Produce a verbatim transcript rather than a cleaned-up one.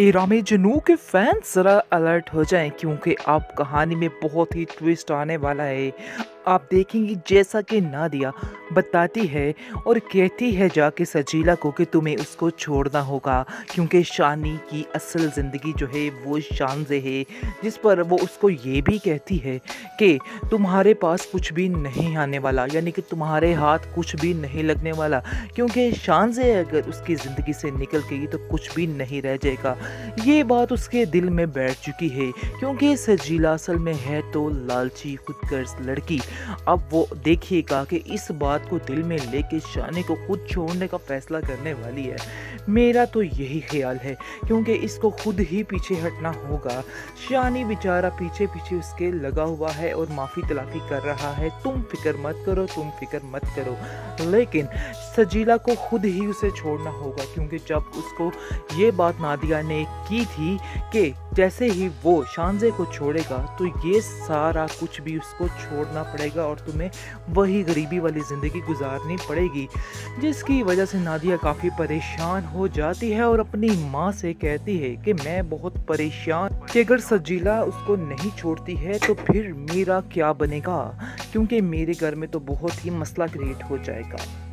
एहराम-ए-जुनून के फैंस ज़रा अलर्ट हो जाएं क्योंकि अब कहानी में बहुत ही ट्विस्ट आने वाला है। आप देखेंगे जैसा कि नादिया बताती है और कहती है जाके सजीला को कि तुम्हें उसको छोड़ना होगा क्योंकि शानी की असल ज़िंदगी जो है वो शानजे है, जिस पर वो उसको ये भी कहती है कि तुम्हारे पास कुछ भी नहीं आने वाला, यानी कि तुम्हारे हाथ कुछ भी नहीं लगने वाला क्योंकि शानजे अगर उसकी ज़िंदगी से निकल गई तो कुछ भी नहीं रह जाएगा। ये बात उसके दिल में बैठ चुकी है क्योंकि सजीला असल में है तो लालची खुदगर्ज लड़की। अब वो देखिएगा कि इस बात को दिल में लेके शानी को खुद छोड़ने का फैसला करने वाली है। मेरा तो यही ख्याल है क्योंकि इसको खुद ही पीछे हटना होगा। शानी बेचारा पीछे पीछे उसके लगा हुआ है और माफ़ी तलाकी कर रहा है, तुम फिक्र मत करो तुम फिक्र मत करो, लेकिन सजीला को खुद ही उसे छोड़ना होगा क्योंकि जब उसको ये बात नादिया ने की थी कि जैसे ही वो शानजे को छोड़ेगा तो ये सारा कुछ भी उसको छोड़ना पड़ेगा और तुम्हें वही गरीबी वाली ज़िंदगी गुजारनी पड़ेगी, जिसकी वजह से नादिया काफ़ी परेशान हो जाती है और अपनी माँ से कहती है कि मैं बहुत परेशान कि अगर सजीला उसको नहीं छोड़ती है तो फिर मेरा क्या बनेगा क्योंकि मेरे घर में तो बहुत ही मसला क्रिएट हो जाएगा।